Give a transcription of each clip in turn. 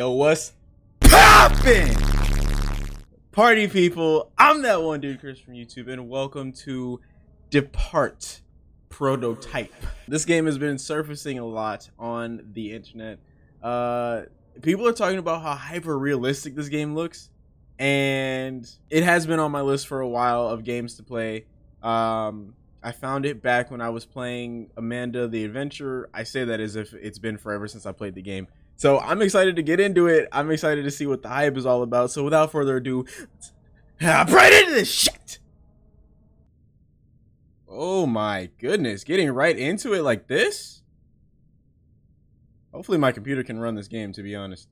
Yo, what's poppin'? Party people, I'm that one dude, Chris from YouTube, and welcome to Deppart Prototype. This game has been surfacing a lot on the internet. People are talking about how hyper-realistic this game looks, and it has been on my list for a while of games to play. I found it back when I was playing Amanda the Adventure. I say that as if it's been forever since I played the game. So I'm excited to get into it. I'm excited to see what the hype is all about. So without further ado, let's hop right into this shit. Oh my goodness, getting right into it like this? Hopefully my computer can run this game, to be honest.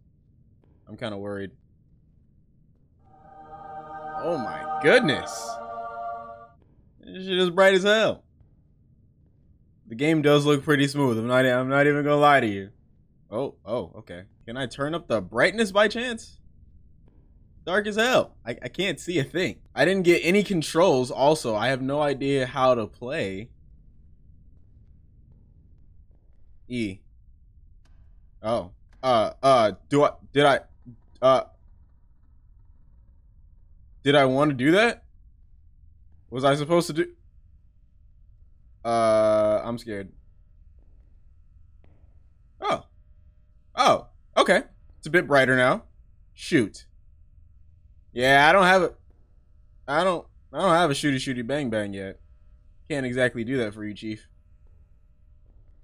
I'm kind of worried. Oh my goodness. This shit is bright as hell. The game does look pretty smooth. I'm not even gonna lie to you. Oh, okay. Can I turn up the brightness by chance? Dark as hell. I can't see a thing. I didn't get any controls also. I have no idea how to play. E. Oh. Did I want to do that? Was I supposed to do? I'm scared. Oh. Oh. Okay. It's a bit brighter now. Shoot. Yeah, I don't have a shooty bang bang yet. Can't exactly do that for you, Chief.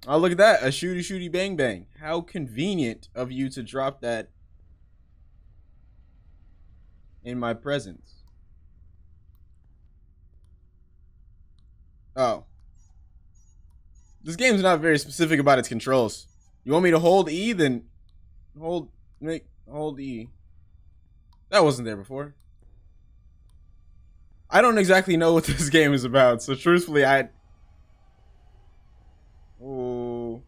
Oh, look at that. A shooty bang bang. How convenient of you to drop that in my presence. Oh. This game's not very specific about its controls. You want me to hold E, then hold E. That wasn't there before. I don't exactly know what this game is about, so truthfully Oh,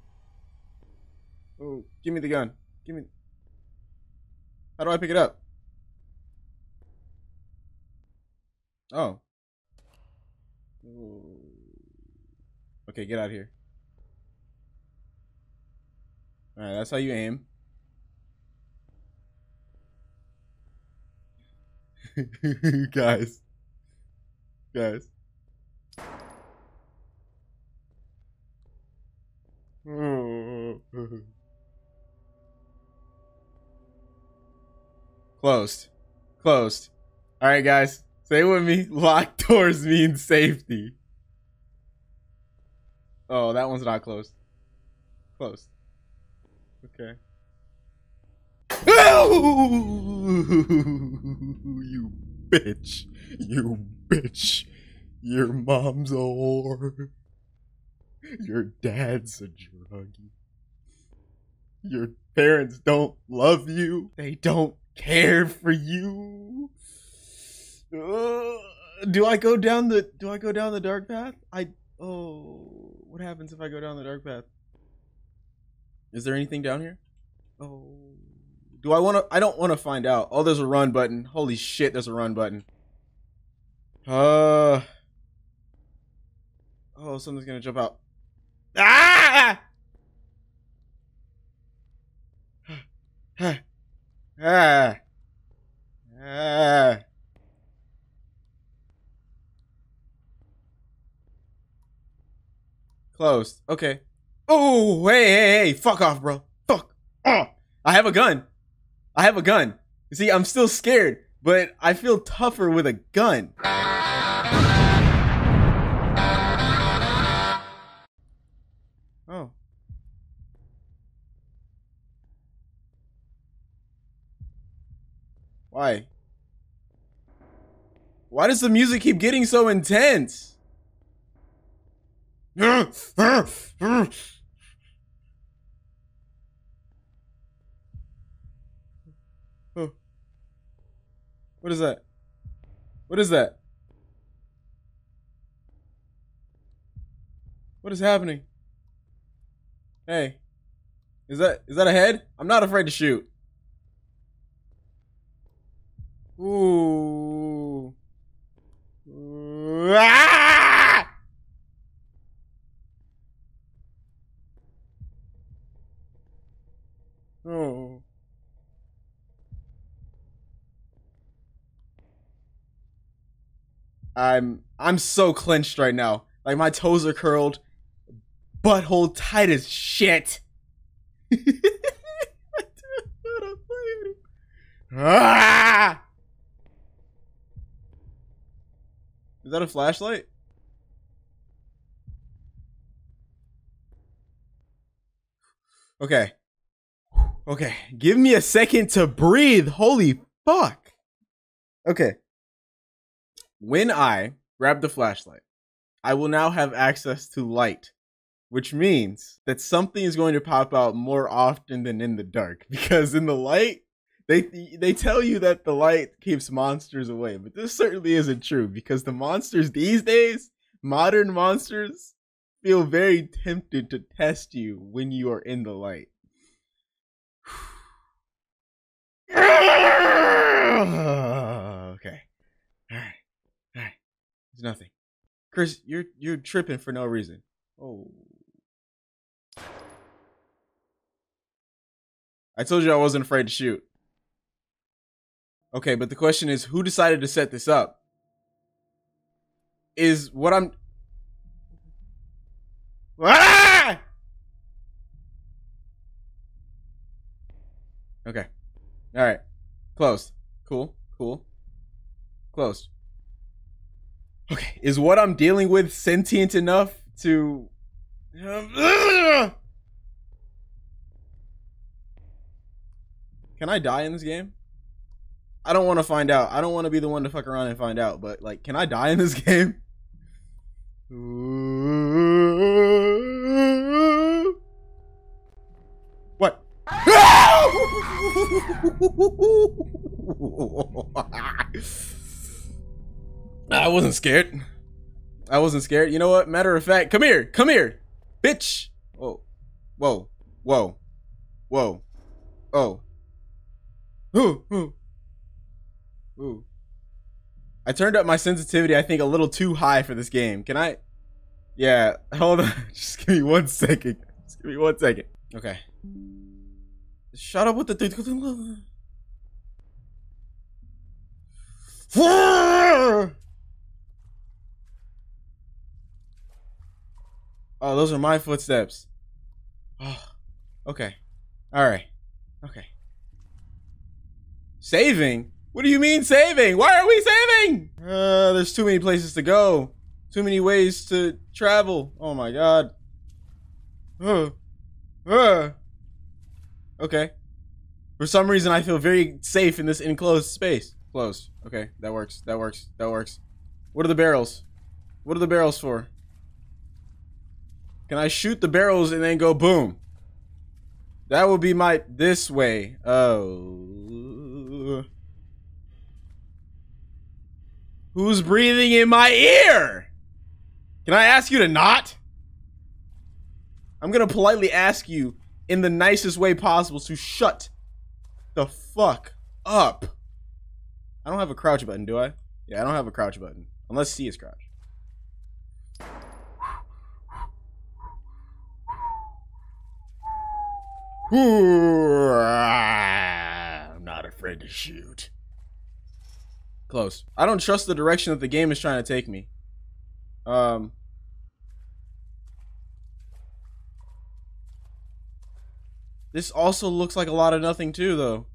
give me the gun. How do I pick it up? Oh. Ooh. Okay, get out of here. Alright, that's how you aim. Guys. Closed. Alright, guys. Say with me. Locked doors mean safety. Oh, that one's not closed. Closed. Okay. Ooh, you bitch. Your mom's a whore. Your dad's a druggie. Your parents don't love you. They don't care for you. Do I go down the dark path? What happens if I go down the dark path? Is there anything down here? Oh. Do I want to? I don't want to find out. Oh, there's a run button. Holy shit, there's a run button. Oh, something's gonna jump out. Ah! Closed. Okay. Oh, hey, fuck off, bro. Fuck off. I have a gun. You see, I'm still scared, but I feel tougher with a gun. Oh. Why? Why does the music keep getting so intense? Oh. What is that? What is that? What is happening? Hey. Is that a head? I'm not afraid to shoot. Ooh. Ah! Oh. I'm so clenched right now. Like, my toes are curled, butthole tight as shit. Ah! Is that a flashlight? Okay. Okay. Give me a second to breathe. Holy fuck. Okay. When I grab the flashlight, I will now have access to light, which means that something is going to pop out more often than in the dark, because in the light, they tell you that the light keeps monsters away, but this certainly isn't true, because the monsters these days, modern monsters, feel very tempted to test you when you are in the light. Okay. Alright. Alright. There's nothing. Chris, you're tripping for no reason. Oh. I told you I wasn't afraid to shoot. Okay, but the question is, who decided to set this up? Is what I'm... Ah! Okay. Alright. Closed. Cool. Cool. Closed. Okay. Is what I'm dealing with sentient enough to... Can I die in this game? I don't want to find out. I don't want to be the one to fuck around and find out, but, like, can I die in this game? What? I wasn't scared. I wasn't scared. You know what? Matter of fact, come here. Come here. Bitch. Oh. Whoa. Whoa. Whoa. Oh. Ooh. Ooh. Ooh. I turned up my sensitivity, I think, a little too high for this game. Can I? Yeah, hold on. Just give me 1 second. Just give me 1 second. Okay. Shut up with the... Oh, those are my footsteps. Oh, okay. Alright. Okay. Saving? What do you mean saving? Why are we saving? There's too many places to go. Too many ways to travel. Oh my god. Okay. For some reason, I feel very safe in this enclosed space. Closed. Okay, that works. That works. That works. What are the barrels? What are the barrels for? Can I shoot the barrels and then go boom? That would be my... This way. Oh... Who's breathing in my ear? Can I ask you to not? I'm gonna politely ask you in the nicest way possible to shut the fuck up. I don't have a crouch button, do I? Yeah, I don't have a crouch button. Unless C is crouch. I'm not afraid to shoot. Close. I don't trust the direction that the game is trying to take me. This also looks like a lot of nothing too, though.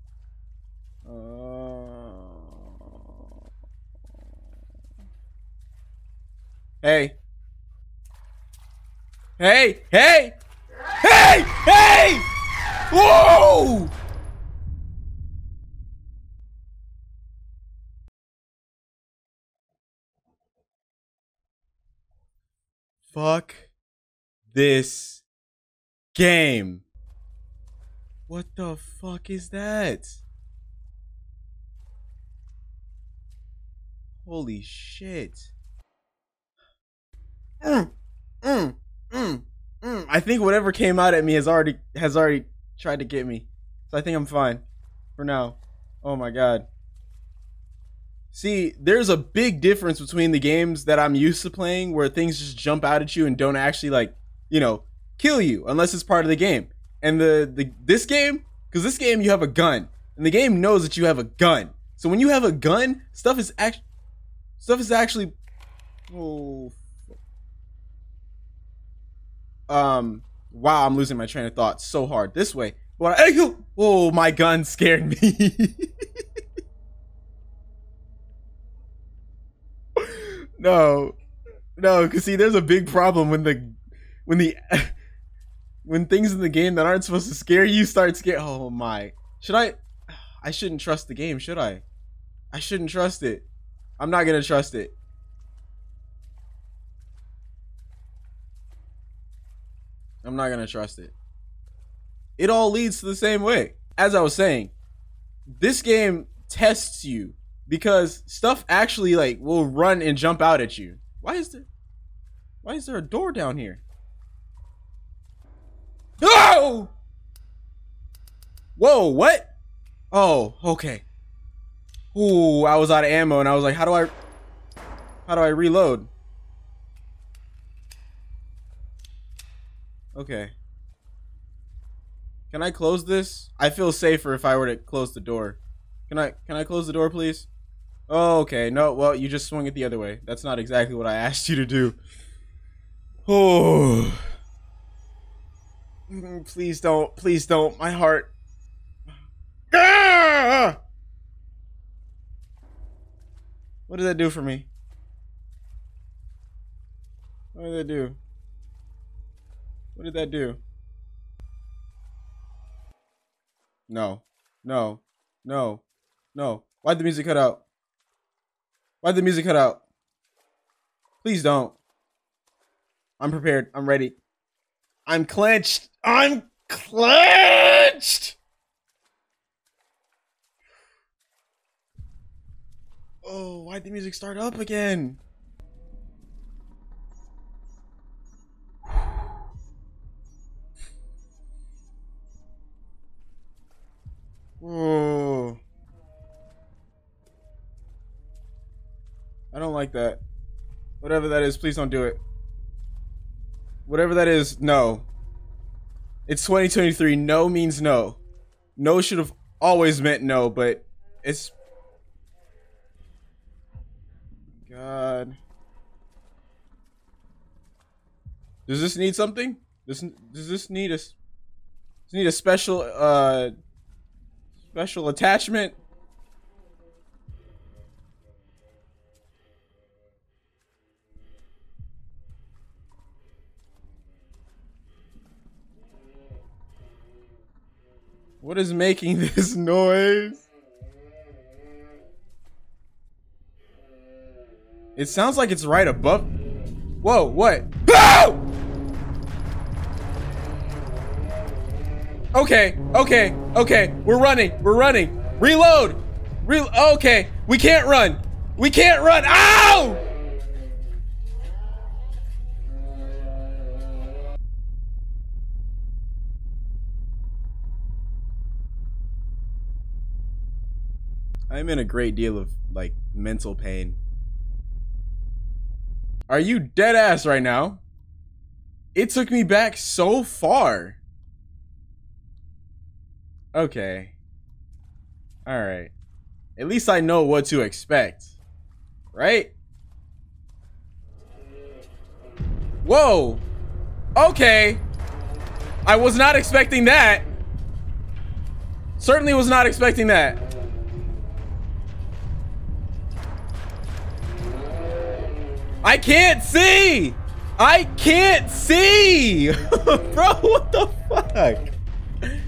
Hey. Hey! Hey! Hey! Hey! Whoa! Fuck this game. What the fuck is that? Holy shit. I think whatever came out at me has already tried to get me. So I think I'm fine for now. Oh my god. See, there's a big difference between the games that I'm used to playing where things just jump out at you and don't actually, like, you know, kill you unless it's part of the game. And this game, because this game you have a gun. And the game knows that you have a gun. So when you have a gun, stuff is actually Oh. Wow, I'm losing my train of thought so hard. This way. Oh, my gun scared me. No. No, because see, there's a big problem when things in the game that aren't supposed to scare you start scaring. Oh my. Should I shouldn't trust the game, should I? I shouldn't trust it. I'm not gonna trust it. I'm not gonna trust it. It all leads to the same way. As I was saying, this game tests you because stuff actually like will run and jump out at you. Why is there a door down here? Oh! Whoa, what? Oh, okay. Ooh, I was out of ammo and I was like, how do I reload? Okay. Can I close this? I feel safer if I were to close the door. Can I close the door, please? Oh, okay. No, well, you just swung it the other way. That's not exactly what I asked you to do. Oh. Please don't. Please don't. My heart. Ah! What did that do for me? What did that do? What did that do? No. No. No. No. Why'd the music cut out? Why'd the music cut out? Please don't. I'm prepared. I'm ready. I'm clenched. I'm clenched! Oh, why'd the music start up again? Oh, I don't like that. Whatever that is, please don't do it. Whatever that is, no. It's 2023. No means no. No should have always meant no, but it's... God. Does this need something? Does this need a... Does it need a special, special attachment? What is making this noise? It sounds like it's right above. Whoa, what? Oh! Okay, okay, okay. We're running. We're running. Reload. Okay, we can't run. We can't run. Ow! I'm in a great deal of like mental pain. Are you dead ass right now? It took me back so far. Okay. Alright. At least I know what to expect. Right? Whoa! Okay! I was not expecting that! Certainly was not expecting that. I can't see! I can't see! Bro, what the fuck?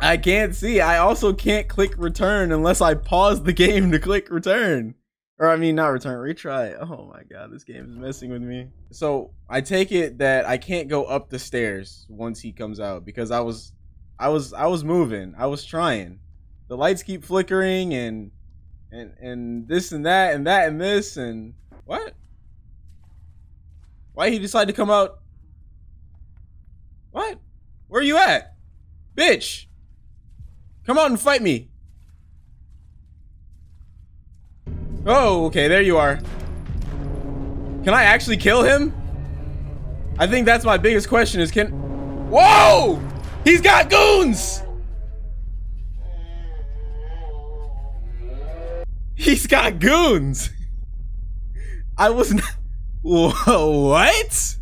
I can't see. I also can't click return unless I pause the game to click return. Or I mean, not return, retry. Oh my god, this game is messing with me. So I take it that I can't go up the stairs once he comes out because I was moving. I was trying. The lights keep flickering and this and that and that and this and what? Why he decide to come out? What? Where are you at? Bitch! Come out and fight me. Oh, okay, there you are. Can I actually kill him? I think that's my biggest question is can... Whoa! He's got goons! He's got goons! I was not. What?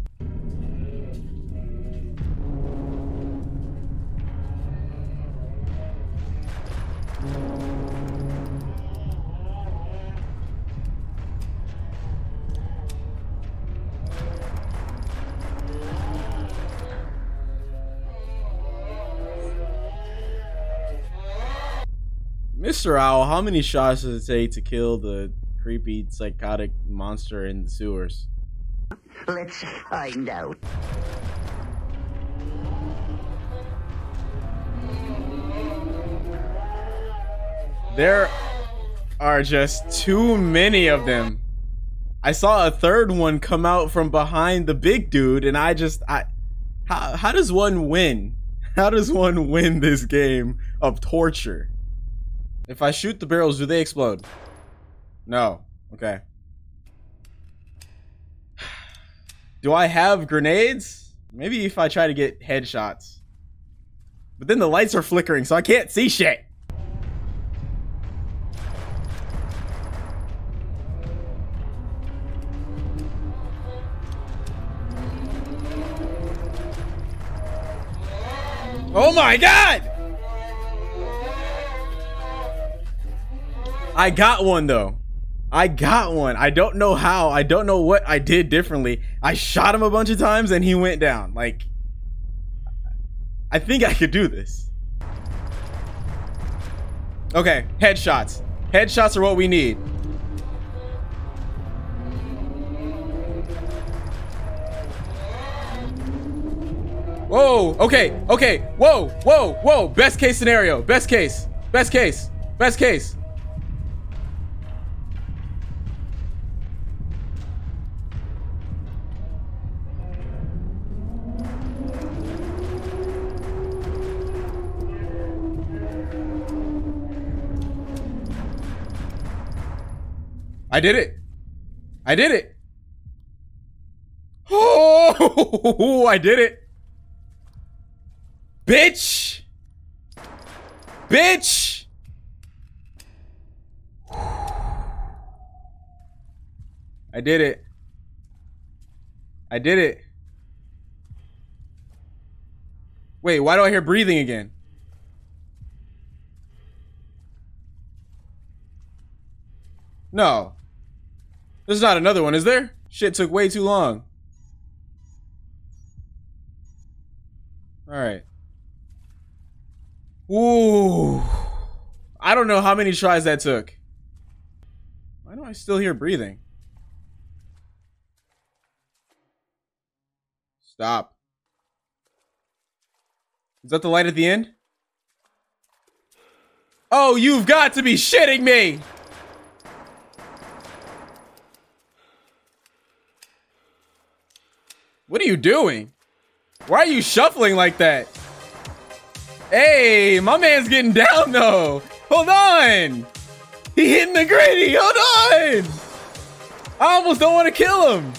Mr. Owl, how many shots does it take to kill the creepy, psychotic monster in the sewers? Let's find out. There are just too many of them. I saw a third one come out from behind the big dude, and how does one win? How does one win this game of torture? If I shoot the barrels, do they explode? No. Okay. Do I have grenades? Maybe if I try to get headshots. But then the lights are flickering, so I can't see shit. Oh my God! I got one though. I got one. I don't know how. I don't know what I did differently. I shot him a bunch of times and he went down. Like, I think I could do this. Okay, headshots. Headshots are what we need. Whoa, okay, okay. Whoa, whoa, whoa. Best case scenario. Best case. Best case. Best case. I did it. I did it. Oh, I did it. Bitch. Bitch. I did it. I did it. Wait, why do I hear breathing again? No. There's not another one, is there? Shit took way too long. Alright. Ooh. I don't know how many tries that took. Why do I still hear breathing? Stop. Is that the light at the end? Oh, you've got to be shitting me! What are you doing? Why are you shuffling like that? Hey, my man's getting down though. Hold on. He hitting the gritty. Hold on. I almost don't want to kill him.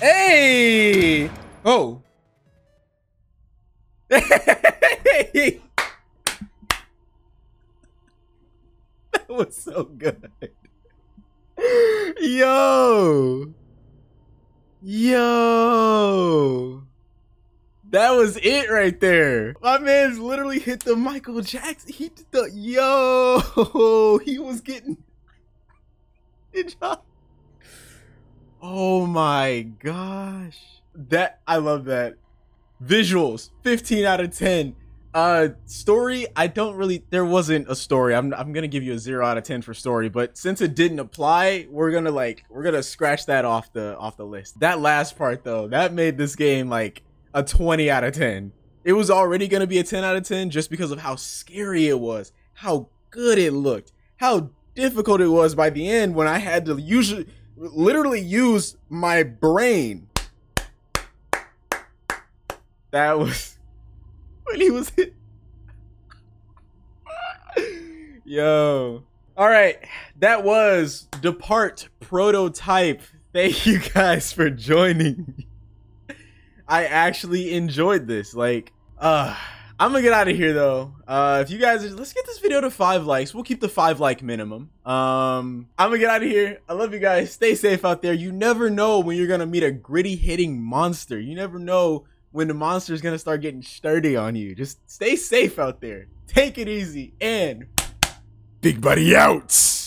Hey. Oh. That was so good. Yo, yo, that was it right there. My man's literally hit the Michael Jackson. He did the yo. He was getting. Did y'all? Oh my gosh, that I love that. Visuals, 15 out of 10. Story, I don't really, there wasn't a story. I'm gonna give you a 0 out of 10 for story, but since it didn't apply, we're gonna scratch that off the list. That last part though, that made this game like a 20 out of 10. It was already gonna be a 10 out of 10 just because of how scary it was, how good it looked, how difficult it was by the end when I had to literally use my brain. That was... when he was hit. Yo. All right. That was Deppart Prototype. Thank you guys for joining me. I actually enjoyed this. Like, I'm gonna get out of here though. If you guys, let's get this video to 5 likes. We'll keep the 5 like minimum. I'm gonna get out of here. I love you guys. Stay safe out there. You never know when you're gonna meet a gritty hitting monster. You never know when the monster is gonna start getting sturdy on you. Just stay safe out there. Take it easy and Big Buddy out.